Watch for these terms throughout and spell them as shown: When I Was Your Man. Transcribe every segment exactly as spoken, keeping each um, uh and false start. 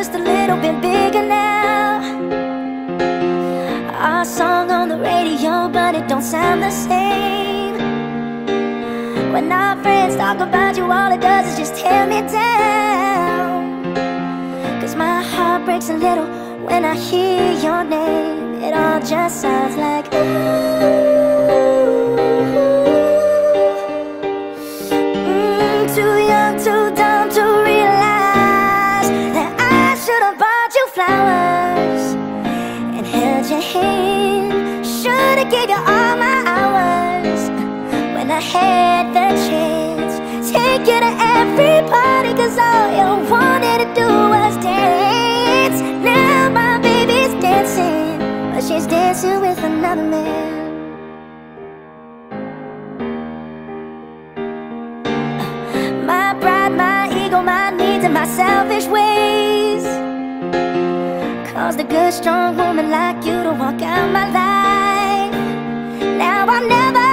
just a little bit bigger now. Our song on the radio, but it don't sound the same. When our friends talk about you, all it does is just tear me down. Cause my heart breaks a little when I hear your name. It all just sounds like ooh. Mm, too young, too dumb to realize that I should have bought you flowers and held your hand. Should have gave you all my hours when I had the chance. Take you to every party, cause all you wanted to do was dance. Now my baby's dancing, but she's dancing with another man. My pride, my ego, my needs, and my selfish ways caused a good, strong woman like you to walk out my life. Now I'll never,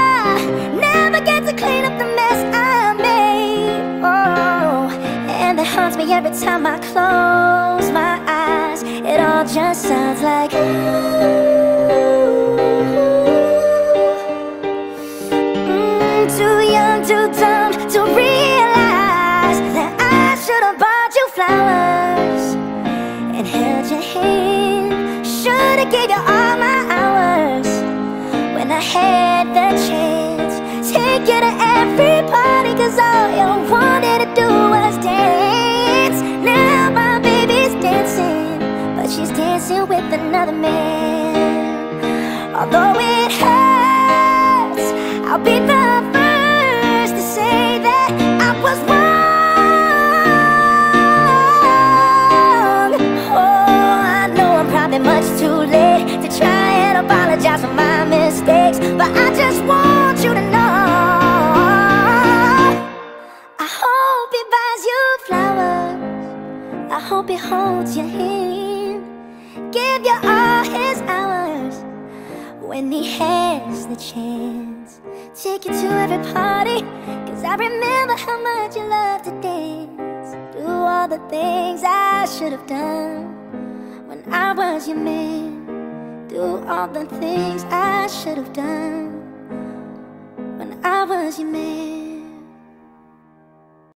never get to clean up the mess I made. Oh, and it haunts me every time I close my eyes. It all just sounds like ooh. Mm, too young, too dumb to realize that I should have bought you flowers and held your hand. Should have gave you all my hours when I had the chance. Take you to every party, cause all you wanted to do was dance. Now my baby's dancing, but she's dancing with another man. Although it hurts, I'll be the first to say that I was wrong. Oh, I know I'm probably much too late to try and apologize for my mistakes, but I just want you to know I hope he buys you flowers, I hope he holds your hand, give you all his hours when he has the chance. Take you to every party, cause I remember how much you loved to dance. Do all the things I should have done when I was your man. Do all the things I should have done when I was your man.